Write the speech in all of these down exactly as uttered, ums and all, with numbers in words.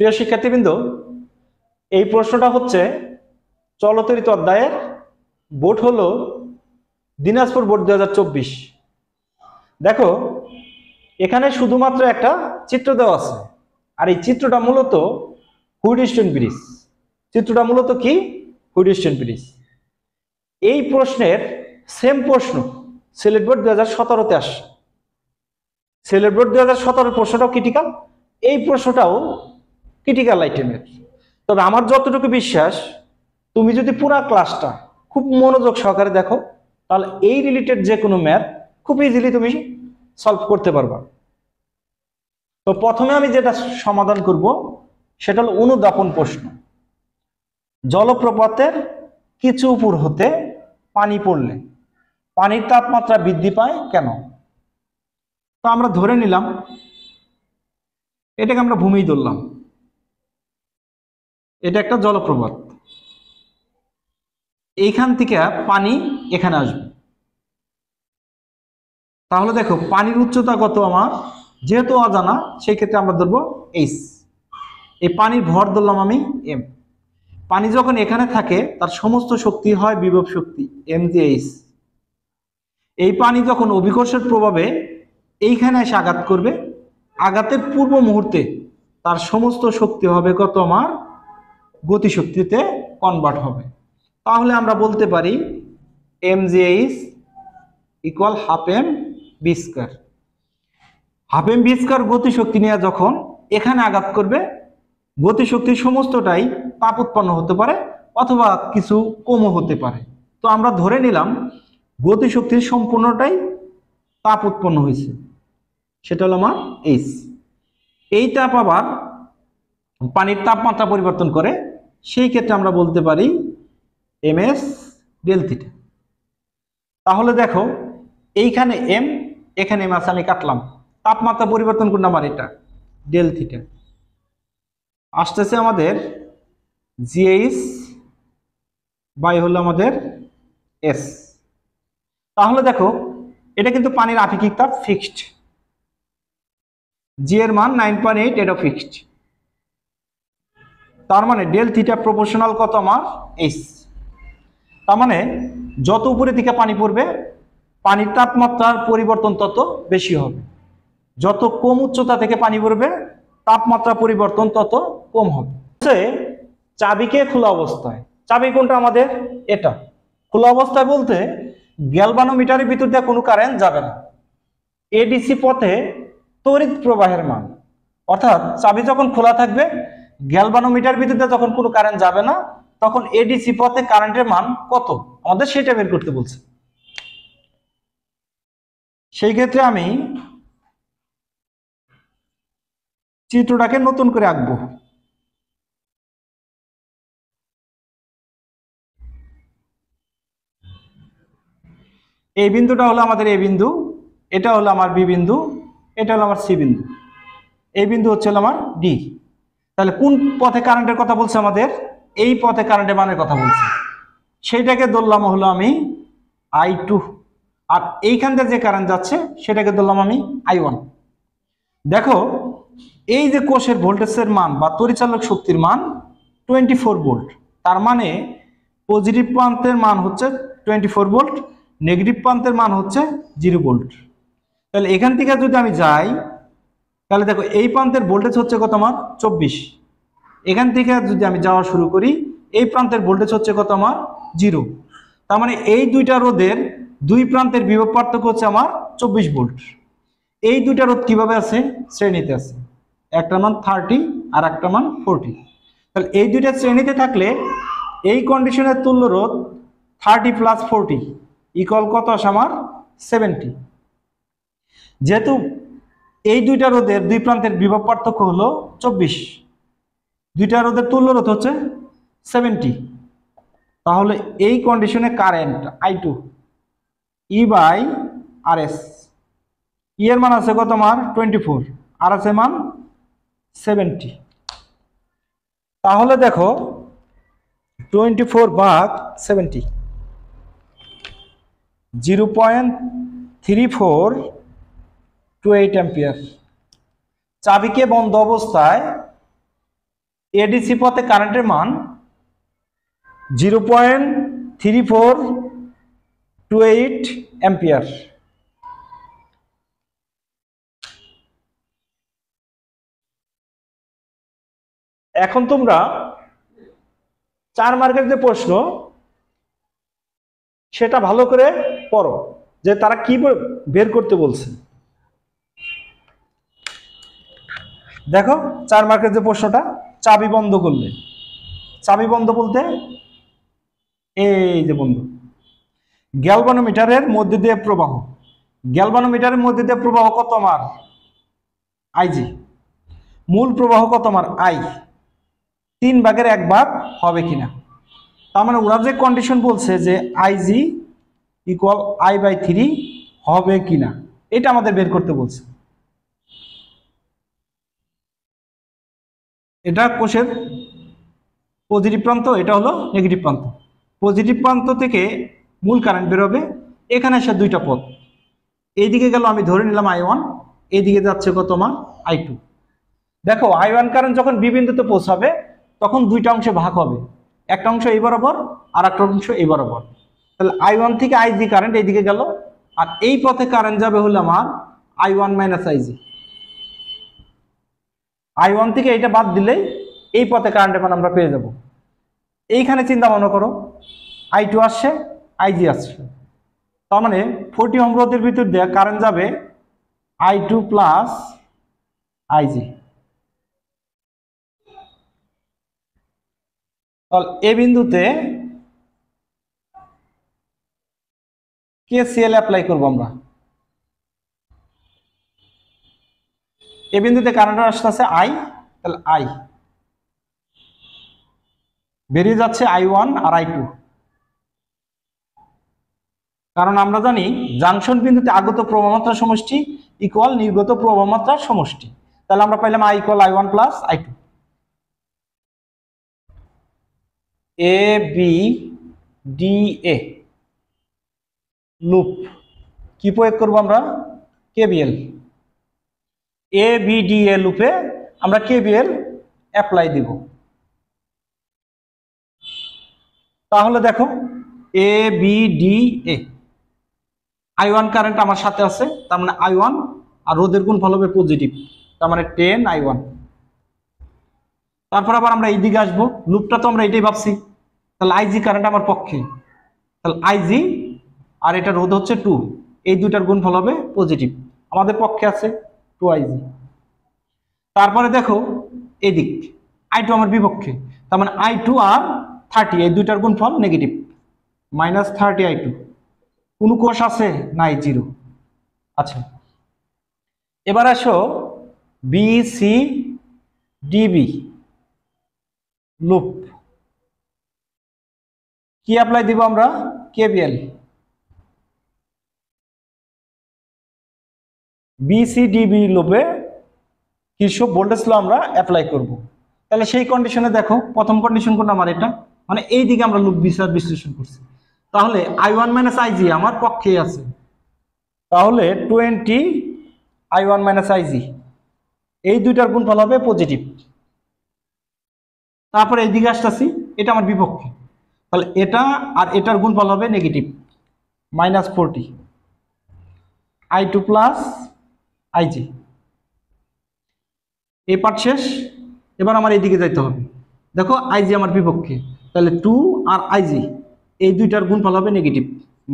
প্রিয় শিক্ষার্থীবৃন্দ, এই প্রশ্নটা হচ্ছে চলতরিত অধ্যায়ের বোর্ড হলো দিনাজপুর বোর্ড দুই হাজার চব্বিশ। দেখো এখানে শুধুমাত্র একটা চিত্র দেওয়া আছে, আর এই চিত্রটা মূলত হুইটস্টোন ব্রিজ। চিত্রটা মূলত কি? Wheatstone bridge. এই প্রশ্নের সেম প্রশ্ন সিলেট বোর্ড দুই হাজার সতেরোতে আসে। সিলেট বোর্ড দুই হাজার সতেরোর প্রশ্নটাও ক্রিটিক্যাল, এই প্রশ্নটাও ক্রিটিক্যাল আইটেমের। তবে আমার যতটুকু বিশ্বাস, তুমি যদি পুরা ক্লাসটা খুব মনোযোগ সহকারে দেখো তাহলে এই রিলেটেড যে কোনো ম্যাথ খুব ইজিলি তুমি সলভ করতে পারবা। তো প্রথমে আমি যেটা সমাধান করব সেটা হলো অনুদাপন প্রশ্ন। জলপ্রপাতের কিছু উপর হতে পানি পড়লে পানির তাপমাত্রা বৃদ্ধি পায় কেন? তো আমরা ধরে নিলাম, এটাকে আমরা ভূমি ধরলাম, এটা একটা জলপ্রপাত, এইখান থেকে পানি এখানে আসবে। তাহলে দেখো পানির উচ্চতা কত আমার যেহেতু অজানা, সেই ক্ষেত্রে আমরা ধরবো এইচ। এই পানির ভর ধরলাম আমি এম। পানি যখন এখানে থাকে তার সমস্ত শক্তি হয় বিভব শক্তি এম জি এইচ। এই পানি যখন অভিকর্ষের প্রভাবে এইখানে এসে আঘাত করবে, আঘাতের পূর্ব মুহূর্তে তার সমস্ত শক্তি হবে কত আমার গতিশক্তিতে কনভার্ট হবে। তাহলে আমরা বলতে পারি M G H equal half M B square. Half M B square গতিশক্তি নিয়ে যখন এখানে আঘাত করবে, গতিশক্তির সমস্তটাই তাপ উৎপন্ন হতে পারে অথবা কিছু কমও হতে পারে। তো আমরা ধরে নিলাম গতিশক্তির সম্পূর্ণটাই তাপ উৎপন্ন হয়েছে, সেটা হলো আমার এইচ। এই তাপ আবার পানির তাপমাত্রা পরিবর্তন করে, সেই ক্ষেত্রে আমরা বলতে পারি এম এস ডেল থিটা। তাহলে দেখো এইখানে এম, এখানে এম আছে, আমি কাটলাম, তাপমাত্রা পরিবর্তন করলাম, আর এটা ডেল থিটা আসতেছে আমাদের জিএইচ বাই হলো আমাদের এস। তাহলে দেখো এটা কিন্তু পানির আপেক্ষিক তাপ ফিক্সড, জি এর মান নাইন পয়েন্ট এইট এটা ফিক্সড। তার মানে ডেল থিটা প্রপোর্শনাল কত আমার এইচ। তার মানে যত উপরে থেকে পানি পড়বে পানির তাপমাত্রার পরিবর্তন তত বেশি হবে, যত কম উচ্চতা থেকে পানি পড়বে তাপমাত্রা পরিবর্তন তত কম হবে। চাবিকে খোলা অবস্থায়, চাবি কোনটা আমাদের এটা, খোলা অবস্থায় বলতে গ্যালভানোমিটারের ভিতর দিয়ে কোনো কারেন্ট যাবে না, এডিসি পথে তড়িৎ প্রবাহের মান, অর্থাৎ চাবি যখন খোলা থাকবে গ্যালভানোমিটার ভিতর দিয়ে যখন কোনো কারেন্ট যাবে না, তখন এডিসি পথে কারেন্টের মান কত আমাদের সেটা বের করতে বলছে। সেই ক্ষেত্রে আমি চিত্রটাকে নতুন করে আঁকবো। এই বিন্দুটা হলো আমাদের এ বিন্দু, এটা হলো আমার বি বিন্দু, এটা হলো আমার সি বিন্দু, এই বিন্দু হচ্ছে আমার ডি। তাহলে কোন পথে কারেন্টের কথা বলছে আমাদের? এই পথে কারেন্টের মানের কথা বলছে, সেইটাকে ধরলাম হলো আমি আই টু, আর এইখান থেকে যে কারেন্ট যাচ্ছে সেটাকে ধরলাম আমি আই ওয়ান। দেখো এই যে কোষের ভোল্টেজের মান বা তড়িৎচালক শক্তির মান টোয়েন্টি ফোর ভোল্ট, তার মানে পজিটিভ প্রান্তের মান হচ্ছে টোয়েন্টি ফোর ভোল্ট, নেগেটিভ প্রান্তের মান হচ্ছে জিরো ভোল্ট। তাহলে এখান থেকে যদি আমি যাই তাহলে দেখো এই প্রান্তের ভোল্টেজ হচ্ছে কত আমার চব্বিশ, এখান থেকে যদি আমি যাওয়া শুরু করি এই প্রান্তের ভোল্টেজ হচ্ছে কত আমার জিরো। তার মানে এই দুইটা রোধের দুই প্রান্তের বিভব পার্থক্য হচ্ছে আমার চব্বিশ ভোল্ট। এই দুইটা রোধ কীভাবে আছে? শ্রেণীতে আছে, একটা মান থার্টি আর একটা মান ফোরটি। তাহলে এই দুইটা শ্রেণীতে থাকলে এই কন্ডিশনের তুল্য রোধ থার্টি প্লাস ফোরটি ইকুয়াল কত আসে আমার সেভেন্টি। যেহেতু এই দুইটা রোধের দুই প্রান্তের বিভব পার্থক্য হলো চব্বিশ, দুইটা রোধের তুল্য রোধ হচ্ছে সেভেন্টি, তাহলে এই কন্ডিশনে current I two E by R S, E এর মান আছে কত আমার টোয়েন্টি ফোর, আর এস এর মান সেভেন্টি। তাহলে দেখো টোয়েন্টি ফোর ভাগ seventy zero point three four two eight ampere. চাবিকে বন্ধ অবস্থায় এডিসি পথে কারেন্টের মান zero point three four two eight ampere. এখন তোমরা চার মার্কের যে প্রশ্ন সেটা ভালো করে পড়ো যে তারা কি বের করতে বলছে। দেখো চার মার্কের যে প্রশ্নটা, চাবি বন্ধ করলে, চাবি বন্ধ বলতে এই যে বন্ধ, গ্যালভানোমিটারের মধ্যে দিয়ে প্রবাহ, গ্যালভানোমিটারের মধ্যে দিয়ে প্রবাহ কত আমার আইজি, মূল প্রবাহ কত আমার আই, তিন ভাগের এক ভাগ হবে কিনা। তার মানে ওরা যে কন্ডিশন বলছে যে IG equal I by three হবে কিনা, এটা আমাদের বের করতে বলছে। এটা কোষের পজিটিভ প্রান্ত, এটা হলো নেগেটিভ প্রান্ত। পজিটিভ প্রান্ত থেকে মূল কারেন্ট বেরোবে, এখানে আসে দুইটা পথ, এইদিকে গেল আমি ধরে নিলাম আই ওয়ান, এইদিকে যাচ্ছে কত আমার আই টু। দেখো আই ওয়ান কারেন্ট যখন বি বিন্দুতে পৌঁছাবে তখন দুইটা অংশে ভাগ হবে, একটা অংশ এই বরাবর আর একটা অংশ এই বরাবর। তাহলে আই ওয়ান থেকে আই জি কারেন্ট এইদিকে গেল, আর এই পথে কারেন্ট যাবে হলো আমার I one minus I G. I one থেকে এইটা বাদ দিলেই এই পথে কারেন্টের মান আমরা পেয়ে যাব। এইখানে চিন্তা মনে করো আই টু আসছে, আই জি আসছে, তার মানে ফোরটি ওহম রোধের ভিতর দিয়ে কারেন্ট যাবে I two plus I G. তাহলে এ বিন্দুতে কেসিএল অ্যাপ্লাই করবো আমরা। এ বিন্দুতে কারেন্ট আসতে আছে আই, তাহলে আই বেরিয়ে যাচ্ছে আই ওয়ান আর আই টু, কারণ আমরা জানি জাংশন বিন্দুতে আগত প্রবাহমাত্রা সমষ্টি ইকুয়াল নির্গত প্রবাহমাত্রার সমষ্টি। তাহলে আমরা পাইলাম I equal I one plus I two. A B D A loop কি প্রয়োগ করবো আমরা? KBL. A B D A লুপে আমরা কেবিএল অ্যাপ্লাই দিব। তাহলে দেখো A B D A, I one current আমার সাথে আছে, তার মানে আই ওয়ান আর রোধের গুণফল হবে পজিটিভ, তার মানে টেন আই ওয়ান। তারপর আবার আমরা এই দিকে আসবো, লুপটা তো আমরা এটাই ভাবছি। তাহলে আইজি কারেন্ট আমার পক্ষে, তাহলে আইজি আর এটা রোধ হচ্ছে টু, এই দুটার গুণফল হবে পজিটিভ, আমাদের পক্ষে আছে টু আইজি। তারপরে দেখো এদিক আই টু আমার বিপক্ষে, তার মানে আই টু আর থার্টি এই দুইটার গুণফল negative, minus thirty I two. কোনো কোষ আছে? নাই, জিরো। আচ্ছা এবার আসো বি সি ডিবি লুপ, কি অ্যাপ্লাই দিব আমরা? কেবিএল। বিসিডিবি লুপে কিছু ভোল্টেজ ল আমরা অ্যাপ্লাই করব। তাহলে সেই কন্ডিশনে দেখো প্রথম কন্ডিশন কোনটা আমার? এটা মানে এই দিকে আমরা লুপ বিচার বিশ্লেষণ করছি। তাহলে আই ওয়ান মাইনাস আইজি আমার পক্ষে আছে, তাহলে twenty I one minus IG এই দুইটার গুণফল হবে পজিটিভ। তারপরে এই দিকে আসতেছি, এটা আমার বিপক্ষে, তাহলে এটা আর এটার গুণফল হবে negative, minus forty I two plus IG. এই পার্ট শেষ। এবার আমার এইদিকে যাইতে হবে, দেখো আইজি আমার বিপক্ষে, তাহলে টু আর আইজি এই দুইটার গুণফল হবে নেগেটিভ,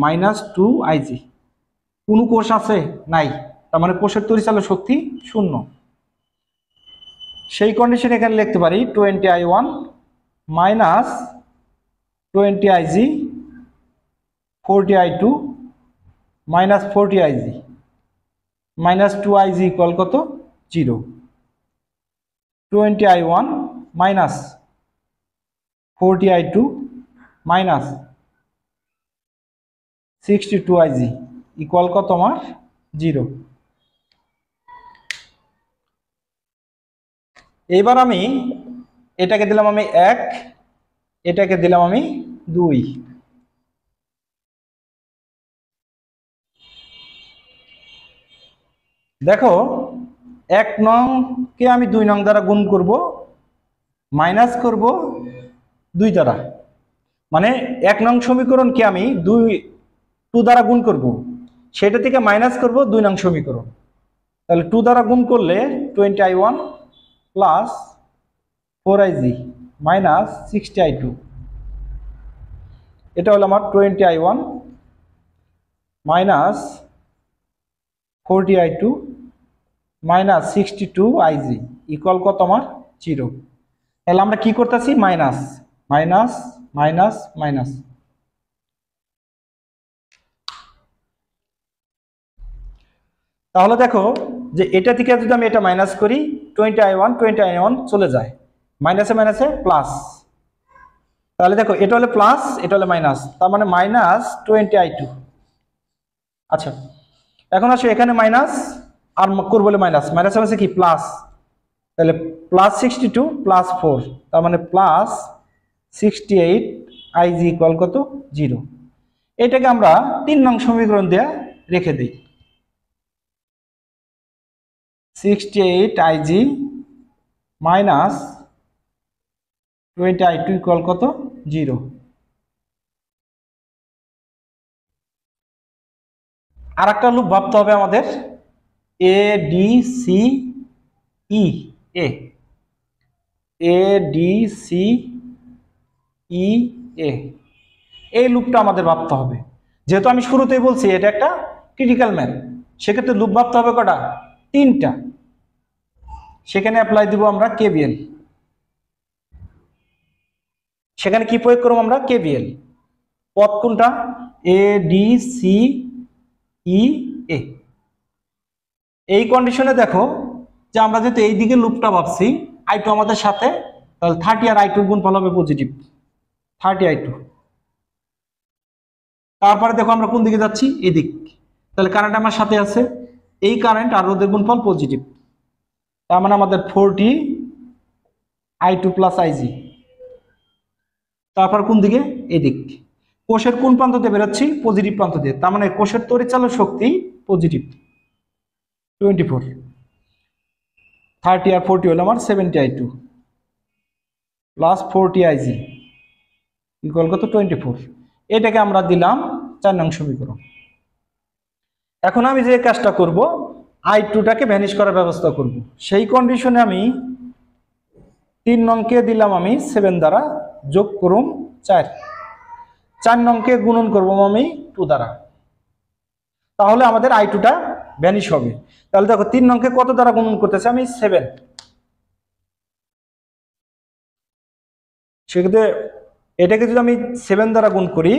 মাইনাস টু আইজি। কোনো কোষ আছে? নাই, তার মানে কোষের তড়িৎচালক শক্তি শূন্য। সেই কন্ডিশন এখানে লিখতে পারি twenty I one minus twenty IG forty I two minus forty IG minus two IG equal কত? Zero. Twenty I one minus forty I two minus sixty two IG equal কত আমার? জিরো। এইবার আমি এটাকে দিলাম আমি এক, এটাকে দিলাম আমি দুই। দেখো এক নং কে আমি দুই নং দ্বারা গুণ করব, মাইনাস করব দুই দ্বারা, মানে এক নং সমীকরণকে আমি দুই টু দ্বারা গুণ করব, সেটা থেকে মাইনাস করব দুই নং সমীকরণ। তাহলে টু দ্বারা গুণ করলে twenty I one plus four I G minus sixty I two, এটা হলো আমার twenty I one minus forty I two minus sixty two I G equal কত আমার জিরো। তাহলে আমরা কি করতেছি মাইনাস মাইনাস মাইনাস মাইনাস, তাহলে দেখো যে এটা থেকে যদি আমি এটা মাইনাস করি twenty I one twenty I one চলে যায়, মাইনাসে মাইনাসে প্লাস। তাহলে দেখো এটা হলে প্লাস এটা হলে মাইনাস, তার মানে মাইনাস টোয়েন্টি আই টু। আচ্ছা এখন আসো এখানে মাইনাস আর করবো বলে মাইনাস মাইনাসে মাইনাসে কি প্লাস, তাহলে plus sixty two plus four, তার মানে plus sixty eight I G equal কত জিরো। এটাকে আমরা তিন নং সমীকরণ দিয়ে রেখে দিই, sixty eight I G minus twenty I two equal কত জিরো। আর একটা লুপ ভাবতে হবে আমাদের, A D C E A A D C E A, এই লুপটা আমাদের ভাবতে হবে। যেহেতু আমি শুরুতেই বলছি এটা একটা ক্রিটিক্যাল ম্যাথ, সেক্ষেত্রে লুপ ভাবতে হবে কটা, তিনটা। সেখানে অ্যাপ্লাই দিব আমরা কেবিএল, সেখানে কি প্রয়োগ করব আমরা কেবিএল। পথ কোনটা, এ ডি সি ই এ। এই কন্ডিশনে দেখো যে আমরা যেহেতু এই দিকে লুপটা ভাবছি আই টু আমাদের সাথে, তাহলে থার্টি আর আই টুর গুণফল হবে পজিটিভ থার্টি আই টু। তারপরে দেখো আমরা কোন দিকে যাচ্ছি, এদিক, তাহলে কারেন্ট আমার সাথে আছে, এই কারেন্ট আর ওদের গুণফল পজিটিভ, তার মানে আমাদের forty I two plus IG. তারপর কোন দিকে, এদিক। কোষের কোন প্রান্ত দিয়ে বেরোচ্ছি, পজিটিভ প্রান্ত দিয়ে, তার মানে কোষের তড়িৎচালক শক্তি পজিটিভ টোয়েন্টি ফোর, থার্টি আর ফোরটি হলো আমার seventy I two plus forty IG equal কত টোয়েন্টি ফোর। এটাকে আমরা দিলাম চার নং সমীকরণ। এখন আমি যে কাজটা করব, আই টুটাকে ভ্যানিশ করার ব্যবস্থা করব। সেই কন্ডিশনে আমি তিন নংকে দিলাম আমি সেভেন দ্বারা, যোগ করুম চার, চার নংকে গুণন করব আমি টু দ্বারা, তাহলে আমাদের আই টুটা ভ্যানিশ হবে। তাহলে দেখো তিন নংকে কত দ্বারা গুণন করতেছে আমি, সেভেন। সেক্ষেত্রে এটাকে যদি আমি সেভেন দ্বারা গুণ করি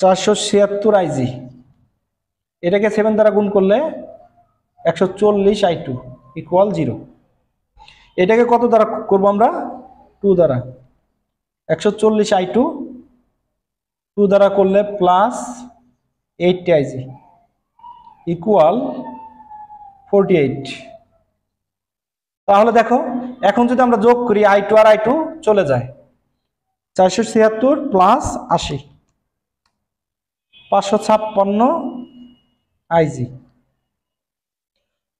চারশো ছিয়াত্তর আইজি, এটাকে সেভেন দ্বারা গুণ করলে একশো চল্লিশ আই টু ইকুয়াল জিরো। এটাকে কত দ্বারা করবো আমরা, টু দ্বারা, একশো চল্লিশ আই টু টু দ্বারা করলে plus eighty IG equal forty eight. তাহলে দেখো এখন যদি আমরা যোগ করি আই টু আর আই টু চলে যায়, চারশো ছিয়াত্তর প্লাস আশি পাঁচশো ছাপ্পান্ন আইজি,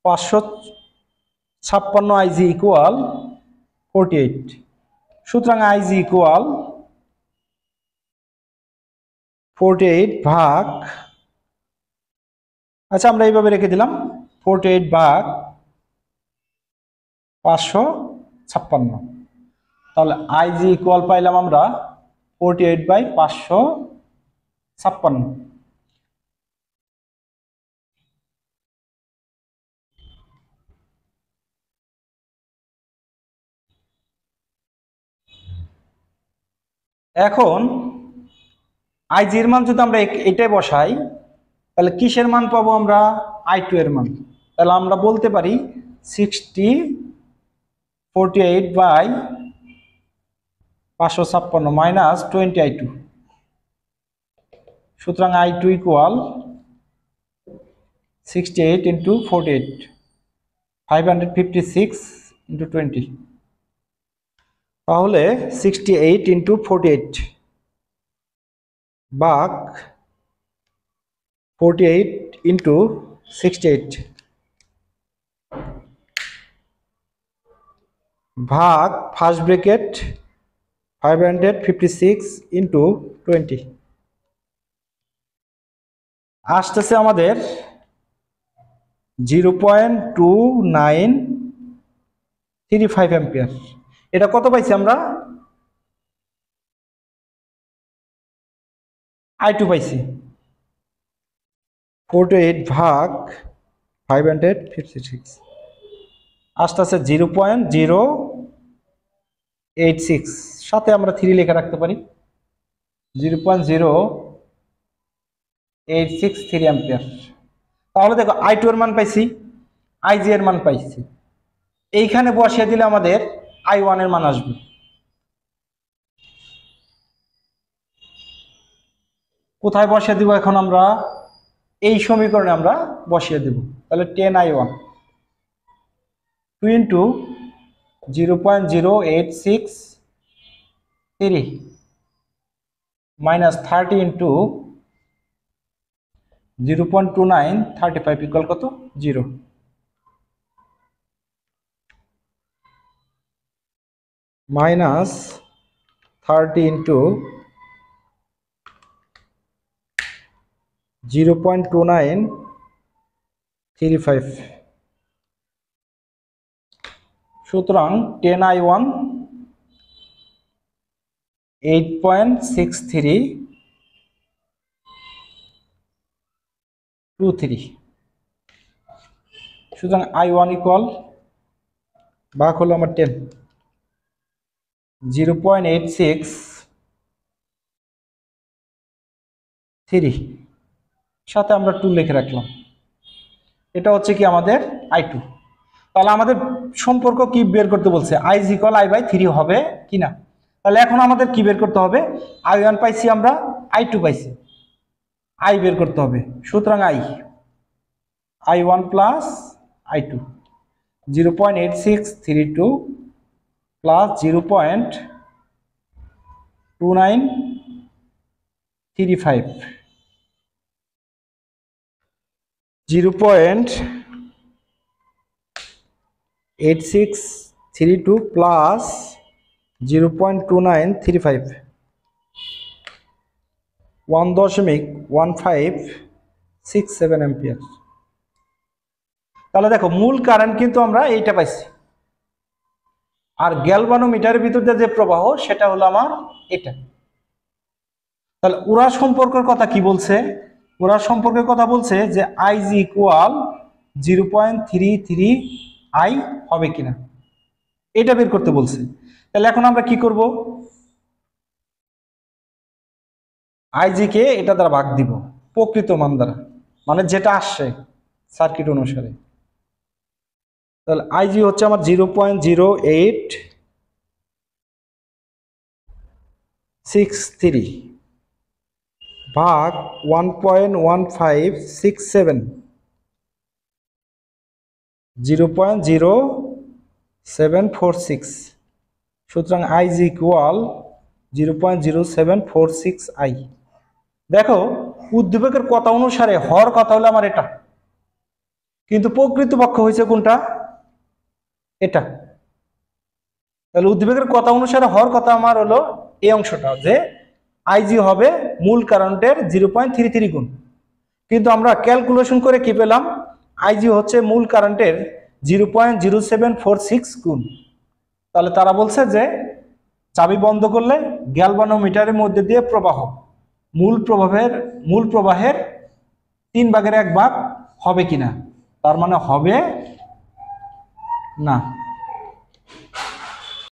পাঁচশো ছাপ্পান্ন আইজি ইকুয়াল ফোরটি এইট। সুতরাং আইজি ইকুয়াল ফোরটি এইট ভাগ, আচ্ছা আমরা এইভাবে রেখে দিলাম, ফোরটি এইট ভাগ পাঁচশো ছাপ্পান্ন। তাহলে আইজি ইকুয়াল পাইলাম আমরা ফোরটি এইট বাই পাঁচশো ছাপ্পান্ন। এখন আইজির মান যদি আমরা এটাই বসাই, তাহলে কিসের মান পাবো আমরা, আই টু এর মান। তাহলে আমরা বলতে পারি সিক্সটি ফোরটি এইট বাই পাঁচশো ছাপ্পান্ন মাইনাস টোয়েন্টি আই টু। সুতরাং I two equal sixty eight into forty eight, five hundred fifty six into twenty, তাহলে sixty eight into forty eight বাক forty eight into sixty eight. भाग first bracket five hundred fifty six into twenty आसते हमारे zero point two nine three five ampere एटा कत पाइछि आमरा I two पाइछि फोर टू एट भाग फाइव हंड्रेड फिफ्टी सिक्स आस्ते आस्ते zero point zero eight six साथे आमरा थ्री लेखा रखते पारी zero point zero eight six three ampere ताहले देखो आई टू एर मान पाइछि आई जी एर मान पाइछि এইখানে বসিয়ে দিলে আমাদের आई वन एर मान आसबे কোথায় বসিয়ে দিব এখন আমরা এই সমীকরণে আমরা বসিয়ে দেব তাহলে ten I one two into zero point zero eight six three minus thirty into zero point two nine thirty five equal कत zero minus thirty into zero point two nine three five सूत्रां ten I one eight point six three two three सूत्रां I one equal भाग हलो आमार ten zero point eight six three साथे आमरा to लिखे राखलाम एटा होच्छे कि आमादेर आई टू তাহলে আমাদের সম্পর্ক কি বের করতে বলছে i equal i by three হবে কিনা তাহলে এখন আমাদের কি বের করতে হবে i ওয়ান পাইছি আমরা i টু পাইছি i বের করতে হবে সুতরাং i i one plus i two zero point eight six three two plus zero point two nine three five zero eight six three two plus zero point two nine three five one दशमिक one five six seven ampere ताहले देखो मूल कारण किन्तु आमरा एटा पाइछि और ग्यालवानोमीटारेर भितरे जे प्रवाह सेटा हलो आमार एटा ताहले ओरा सम्पर्केर कथा कि बोलछे ओरा सम्पर्केर कथा बोलछे जे I G equal zero point three three I হবে কিনা এটা বের করতে বলছে তাহলে এখন আমরা কি করব আই জি কে এটা দ্বারা ভাগ দিব প্রকৃত মান দ্বারা মানে যেটা আসছে সার্কিট অনুসারে তাহলে আই জি হচ্ছে আমার zero point zero eight six three ভাগ one point one five six seven zero point zero seven four six सूत्रां I is equal zero point zero seven four six I देखो उद्दीपकेर कथा अनुसारे हर कथा हलो आमार एटा किन्तु प्रकृतपक्षे हयेछे कोनटा एटा ताहले उद्दीपकेर कथा अनुसारे हर कथा आमार hello A अंशटा J I G होबे मूल कारणटेर জিরো পয়েন্ট থ্রি থ্রি गुण किन्तु आमरा क्यालकुलेशन करे कि पेलाम आईजी होच्छे मूल कारेंटेर zero point zero seven four six गुण ताहले तारा बोलछे जे चाबी बंद करले ग्यालवानोमीटारेर मध्य दिए प्रवाह मूल प्रभावेर मूल प्रवाहेर तीन भागेर एक भाग होबे किना तार माने होबे ना।